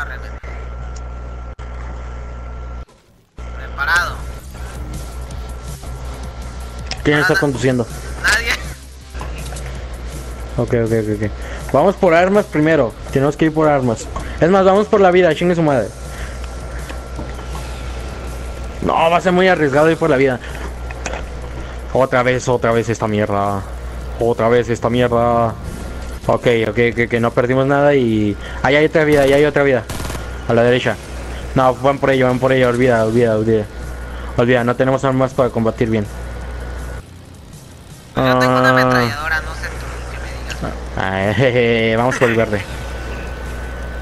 a arremeter. Preparado. ¿Quién está conduciendo? Nadie. Ok. Vamos por armas primero. Tenemos que ir por armas. Es más, vamos por la vida, chingue su madre. No, va a ser muy arriesgado ir por la vida. Otra vez esta mierda. Ok, no perdimos nada y... Ahí hay otra vida, a la derecha. No, van por ella, olvida. No tenemos armas para combatir bien. Yo tengo una ametralladora, no sé tú, que me digas. Vamos por el verde.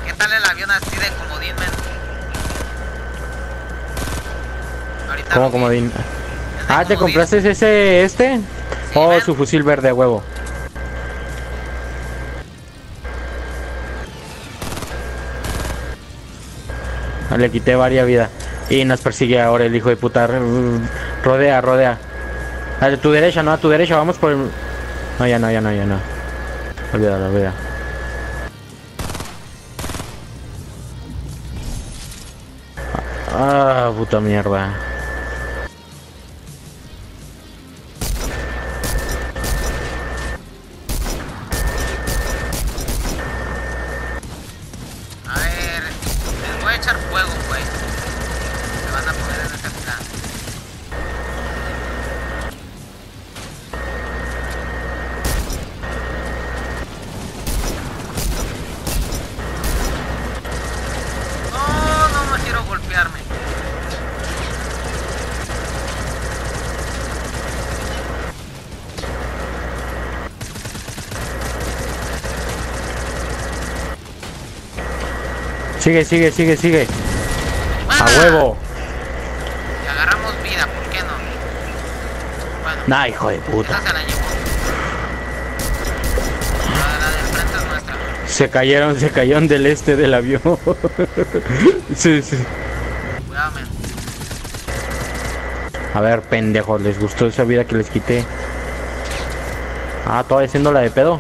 ¿Qué tal el avión así de comodín, men? Ahorita ¿cómo comodín? Ah, ¿te compraste ese, este? Sí, oh, man. Su fusil verde, huevo. Le quité varias vidas. Y nos persigue ahora el hijo de puta. Rodea. A tu derecha, no, a tu derecha. Vamos por el... No, ya no. Olvídalo. Ah, puta mierda. Sigue. ¡Ah! A huevo. Y agarramos vida, ¿por qué no? Bueno. Nah, hijo de puta. Se la llevó. La del frente es nuestra. Se cayeron del este del avión. Sí. Cuidado, man. A ver, pendejos, ¿les gustó esa vida que les quité? Ah, todavía siendo la de pedo.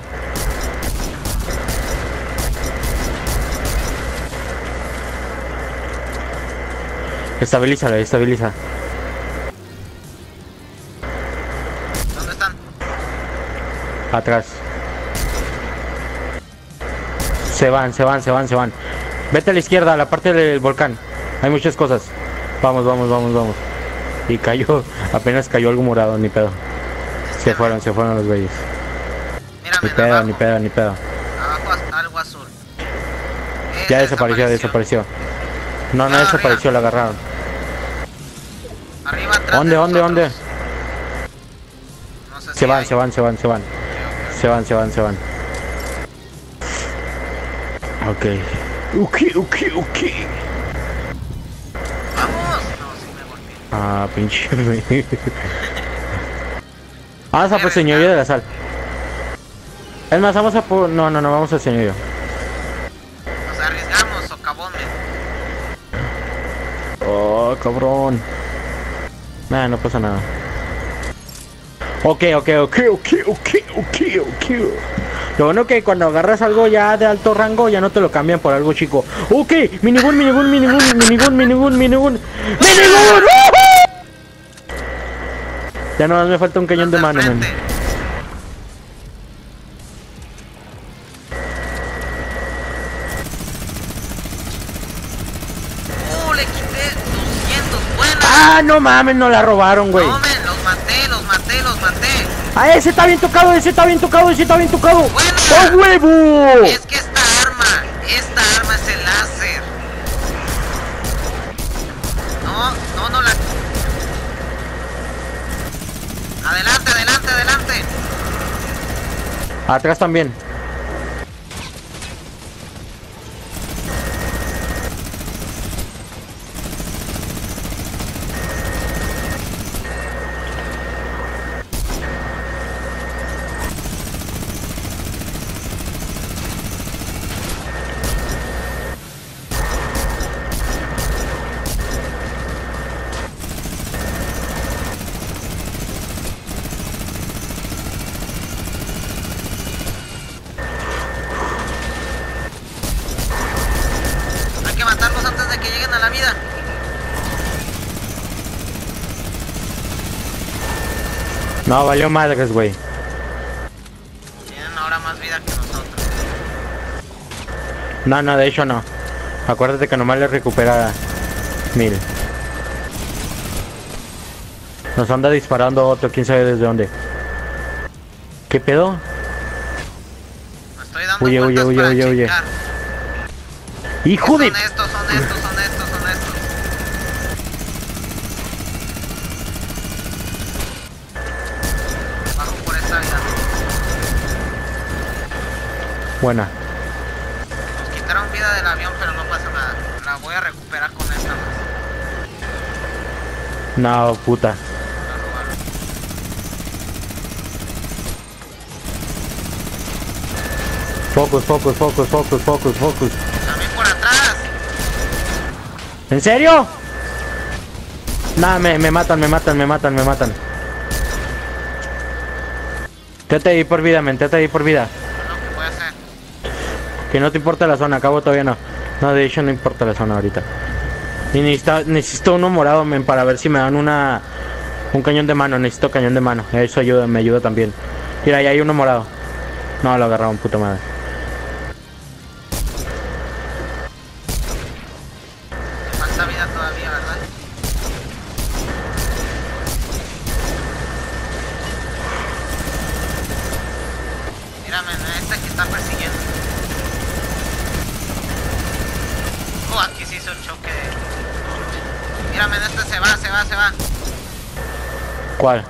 Estabilízala. ¿Dónde están? Atrás. Se van. Vete a la izquierda, a la parte del volcán. Hay muchas cosas. Vamos. Y cayó, apenas cayó algo morado, ni pedo. Se fueron los güeyes. Ni pedo. Abajo algo azul. Ya desapareció. No, desapareció, la agarraron. Arriba, atrás. ¿Dónde? No sé si se van. Okay. Se van. Ok. Vamos. No, sí me golpeé. Ah, pinche. Vamos a por señorío de la sal. Es más, vamos a por... No, vamos a señorío. Nos arriesgamos, socavón. Oh, cabrón. Nah, no pasa nada. Ok. Lo bueno que cuando agarras algo ya de alto rango, ya no te lo cambian por algo chico. Ok, minigun. Ya no me falta un cañón de mano, men. Ah, no mames, no la robaron, güey. No, men, los maté. Ah, ese está bien tocado. Buena. ¡Oh, huevo! Es que esta arma es el láser. No la... Adelante. Atrás también. antes de que lleguen a la vida. No, valió madres, güey. Tienen ahora más vida que nosotros. No, no, de hecho no. Acuérdate que nomás les recupera 1000. Nos anda disparando otro, quién sabe desde dónde. ¿Qué pedo? Me estoy dando vueltas. Huye. ¡Hijo de! Son estos. Bajo por esta vida. Buena. Nos quitaron vida del avión, pero no pasa nada. La voy a recuperar con esta más. No, puta. Focus. También por atrás. ¿En serio? Nah, me matan. Tete ahí por vida, No, ¿qué voy a hacer? Que no te importa la zona, acabo todavía no. No, de hecho no importa la zona ahorita. Y necesito uno morado, men, para ver si me dan un cañón de mano. Necesito cañón de mano. Eso ayuda, me ayuda también. Mira, ahí hay uno morado. No, lo agarraron, puta madre. Todavía, ¿verdad? Mírame, esta que está persiguiendo. Oh, aquí se hizo un choque. Mírame, esta se va. ¿Cuál?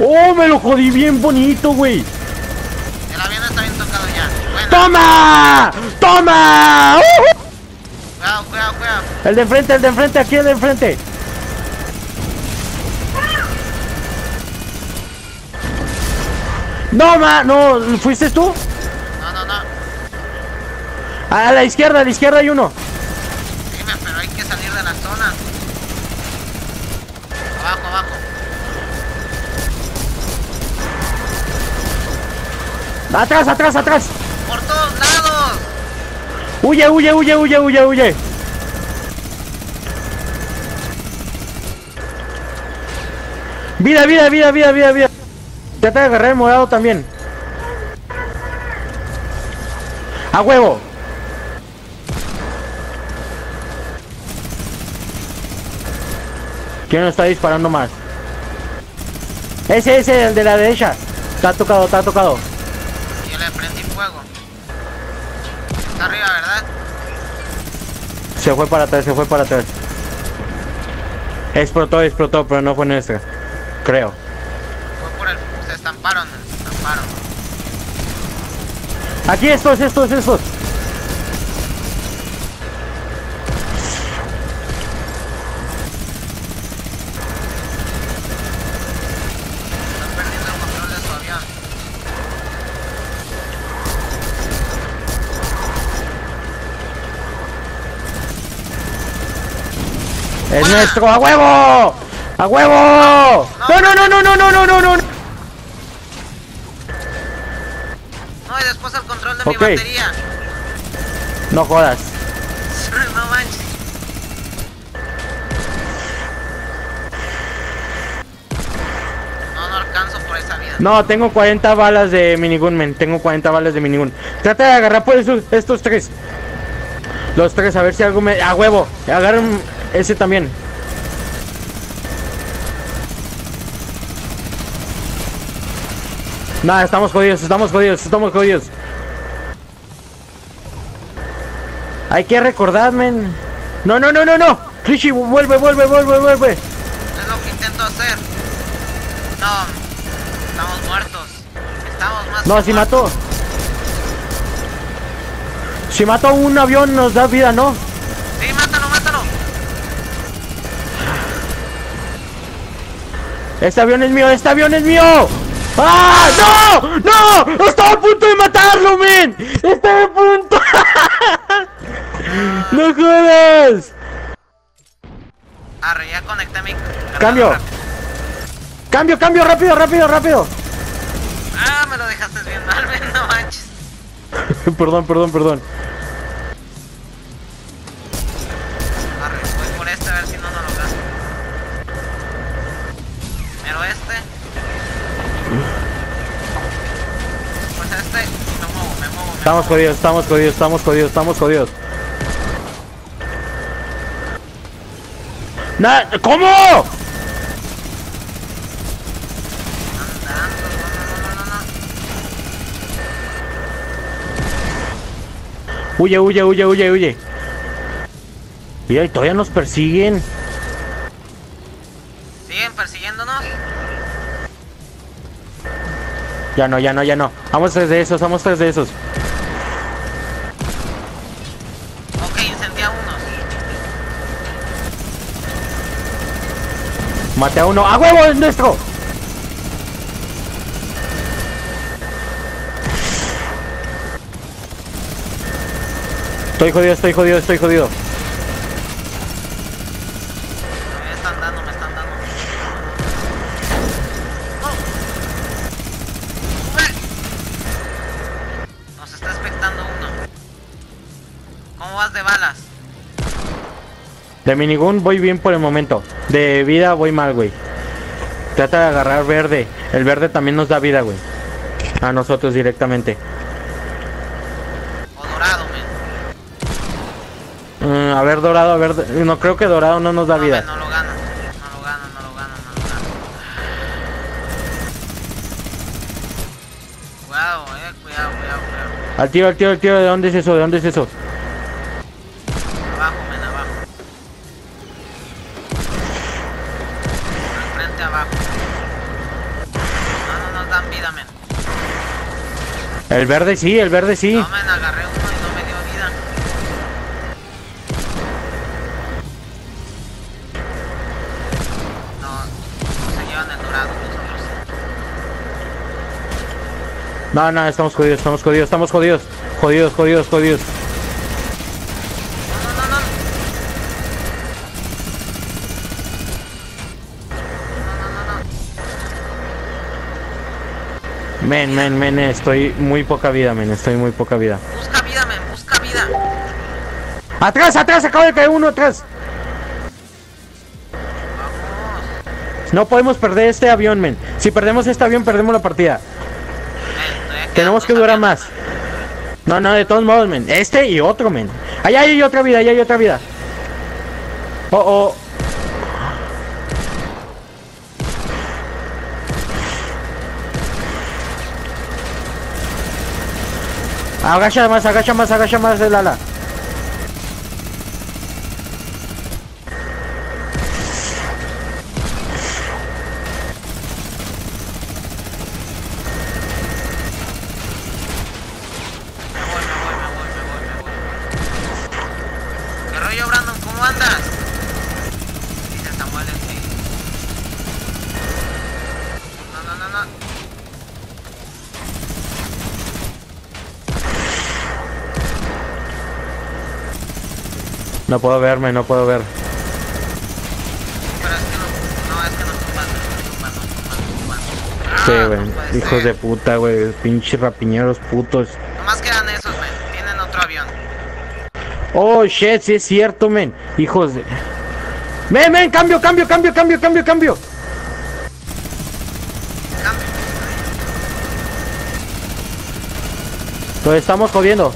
¡Oh, me lo jodí bien bonito, güey! El avión está bien tocado ya. Bueno. ¡Toma! Cuidado. El de enfrente, aquí el de enfrente. No, ¿fuiste tú? No. A la izquierda hay uno. Sí, pero hay que salir de la zona. Abajo. ¡Atrás! ¡Por todos lados! ¡Huye! ¡Vida! Ya te agarré el morado también. ¡A huevo! ¿Quién nos está disparando más? Ese, el de la derecha. Está tocado. Le prendí fuego. Está arriba, ¿verdad? Se fue para atrás. Explotó, pero no fue nuestra. Creo. Se estamparon. Aquí estos. ¡Es nuestro! ¡A huevo! ¡No! No, y después el control de mi batería. No jodas. No manches. No alcanzo por esa vida. No, tengo 40 balas de minigun, men. Trata de agarrar por estos tres. Los tres, a ver si algo me... ¡A huevo! Agarren... Ese también. Nah, estamos jodidos. Hay que recordar, men. No. Richie, vuelve. Es lo que intento hacer. No, estamos muertos. Estamos más. No, si mató. Si mató un avión nos da vida, ¿no? Sí, mátalo. ¡Este avión es mío! ¡Ah! ¡No! ¡Estaba a punto de matarlo, men! ¡No jodas! Arre, ya conecté mi... ¡Cambio! ¡Cambio, cambio! ¡Rápido, rápido, rápido! Ah, me lo dejaste bien mal, no manches. Perdón, perdón, perdón. Arre, voy por este a ver si no nos lo gasto. Pero este... Pues este... Me muevo. Estamos jodidos. ¿Cómo? No. Huye. Mira, y todavía nos persiguen. ¿Siguen persiguiéndonos? Ya no. Vamos tres de esos, Ok, incendia unos. Mate a uno. ¡A huevo, es nuestro! Estoy jodido. Me están dando. ¡Oh! Nos está expectando uno. ¿Cómo vas de balas? De minigun voy bien por el momento. De vida voy mal, güey. Trata de agarrar verde. El verde también nos da vida, güey. A nosotros directamente. A ver, dorado, a ver, no creo que dorado no nos da vida. No lo gana. Cuidado. Al tiro, ¿de dónde es eso? Abajo. Al frente abajo. No nos dan vida, men. El verde sí. No, men, agarré uno. No, estamos jodidos. Jodidos. No. Men, estoy muy poca vida. Busca vida. Atrás, acaba de caer uno atrás. Vamos. No podemos perder este avión, men. Si perdemos este avión, perdemos la partida. Tenemos que durar más. No, de todos modos, men. Este y otro, men. Allá hay otra vida. Oh. Agacha más el ala. No puedo ver. Pero es que no. Sí, güey. No, hijos de puta, güey. Pinches rapiñeros putos. Nomás quedan esos, men. Tienen otro avión. Oh, shit, sí es cierto, men. Hijos de... Men, cambio. Lo estamos jodiendo.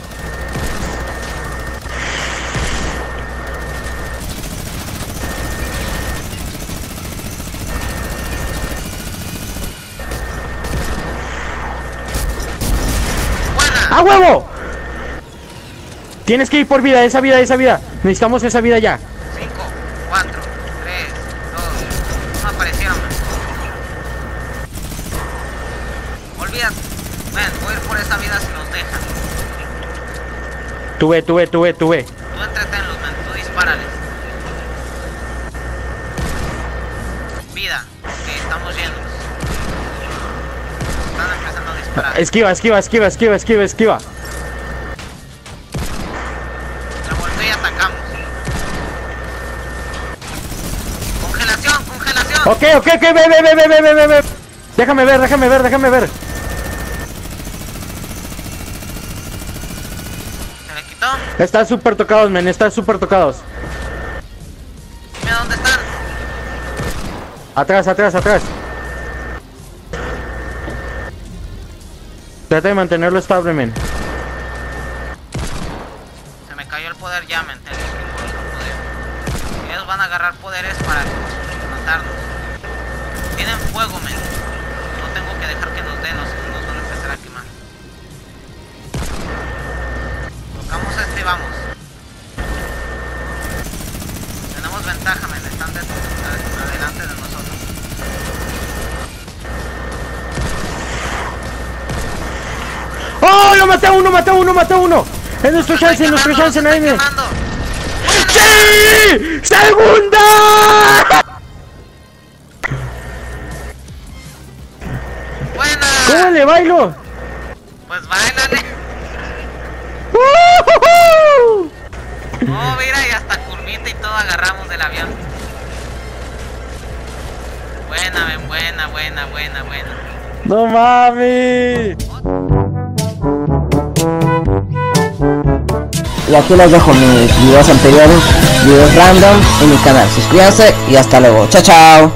¡A huevo! Tienes que ir por vida, esa vida. Necesitamos esa vida ya. 5, 4, 3, 2, 1, aparecieron. Olvídate. Ven, voy a ir por esa vida si nos dejan. Tú ve. Tú entretenlos, man, tú dispárales. Vida, que estamos yendo. Esquiva. La volteé Ok, ve. Déjame ver. ¿Se le quitó? Están súper tocados, men, Mira, ¿dónde están? Atrás. Trata de mantenerlo estable, men. Se me cayó el poder ya, men. Tengo el poder. Ellos van a agarrar poderes para matarnos. Tienen fuego, men. No tengo que dejar que nos den, nos van a empezar a quemar. Tocamos este y vamos. Tenemos ventaja, men. Están adelante de nosotros. ¡Oh! ¡Lo maté a uno! ¡Maté a uno! ¡Es nuestro chance! ¡Nadie! ¡Sí! ¡Segunda! ¿Cómo le bailo? Pues bailale. Oh, mira, y hasta curvita y todo agarramos del avión. Buena, ven, buena. ¡No mami! Y aquí les dejo mis videos anteriores, videos random en mi canal. Suscríbanse y hasta luego. ¡Chao, chao!